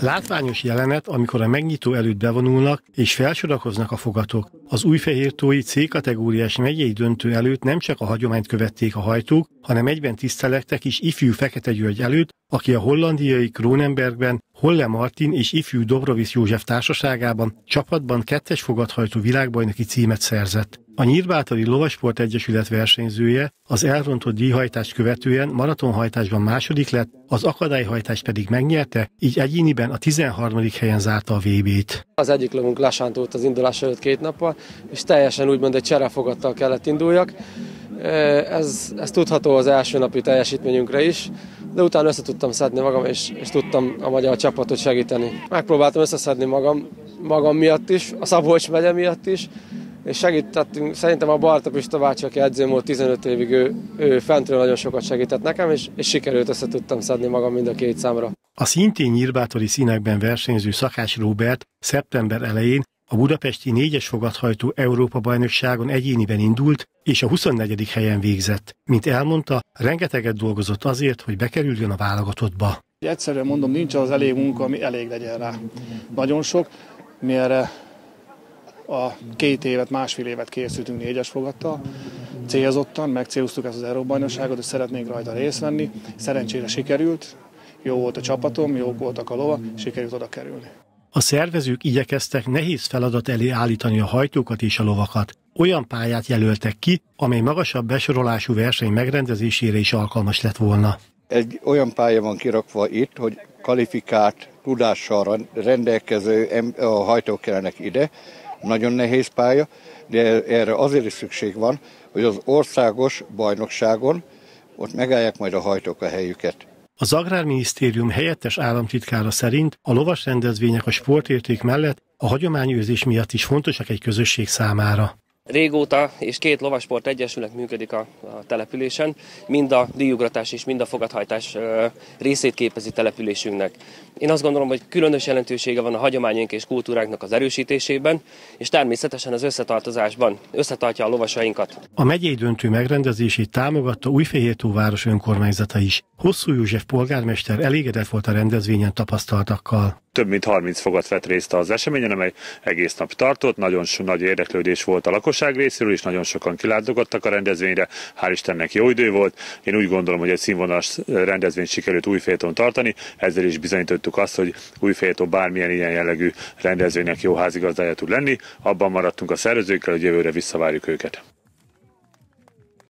Látványos jelenet, amikor a megnyitó előtt bevonulnak és felsorakoznak a fogatok. Az újfehértói C-kategóriás megyei döntő előtt nem csak a hagyományt követték a hajtók, hanem egyben tisztelektek is ifjú Fekete György előtt, aki a hollandiai Kronenbergben Holle Martin és ifjú Dobrovisz József társaságában csapatban 2-es fogathajtó világbajnoki címet szerzett. A Nyírbátori Lovasport Egyesület versenyzője az elrontott díjhajtást követően maratonhajtásban második lett, az akadályhajtást pedig megnyerte, így egyéniben a 13. helyen zárta a VB-t. Az egyik lovunk lesántult az indulás előtt 2 nappal, és teljesen úgymond egy cserefogattal kellett induljak. Ez tudható az első napi teljesítményünkre is, de utána össze tudtam szedni magam, és tudtam a magyar csapatot segíteni. Megpróbáltam összeszedni magam miatt is, a Szabolcs megye miatt is, és segítettünk, szerintem a Bartók Pista bácsi, aki edzőm volt 15 évig, ő fentről nagyon sokat segített nekem, és sikerült össze tudtam szedni magam mind a 2 számra. A szintén nyírbátori színekben versenyző Szakács Róbert szeptember elején a budapesti 4-es fogathajtó Európa-bajnokságon egyéniben indult, és a 24. helyen végzett. Mint elmondta, rengeteget dolgozott azért, hogy bekerüljön a válogatottba. Egyszerűen mondom, nincs az elég munka, ami elég legyen rá. Nagyon sok, mi erre a 2 évet, 1,5 évet készültünk 4-es fogattal, célzottan, megcéloztuk ezt az Európa-bajnokságot, hogy szeretnénk rajta részt venni. Szerencsére sikerült, jó volt a csapatom, jók voltak a lova, sikerült oda kerülni. A szervezők igyekeztek nehéz feladat elé állítani a hajtókat és a lovakat. Olyan pályát jelöltek ki, amely magasabb besorolású verseny megrendezésére is alkalmas lett volna. Egy olyan pálya van kirakva itt, hogy kvalifikált, tudással rendelkező hajtók kellenek ide. Nagyon nehéz pálya, de erre azért is szükség van, hogy az országos bajnokságon ott megállják majd a hajtók a helyüket. Az Agrárminisztérium helyettes államtitkára szerint a lovas rendezvények a sportérték mellett a hagyományőrzés miatt is fontosak egy közösség számára. Régóta és 2 lovasport egyesület működik a településen, mind a díjugratás és mind a fogathajtás részét képezi településünknek. Én azt gondolom, hogy különös jelentősége van a hagyományaink és kultúráknak az erősítésében, és természetesen az összetartozásban összetartja a lovasainkat. A megyei döntő megrendezését támogatta Újfehértó város önkormányzata is. Hosszú József polgármester elégedett volt a rendezvényen tapasztaltakkal. Több mint 30 fogat vett részt az eseményen, amely egész nap tartott. Nagyon nagy érdeklődés volt a lakosság részéről, és nagyon sokan kilátogattak a rendezvényre. Hál' Istennek jó idő volt. Én úgy gondolom, hogy egy színvonalas rendezvényt sikerült Újfehérton tartani. Ezzel is bizonyítottuk azt, hogy Újfehérton bármilyen ilyen jellegű rendezvénynek jó házigazdája tud lenni. Abban maradtunk a szervezőkkel, hogy jövőre visszavárjuk őket.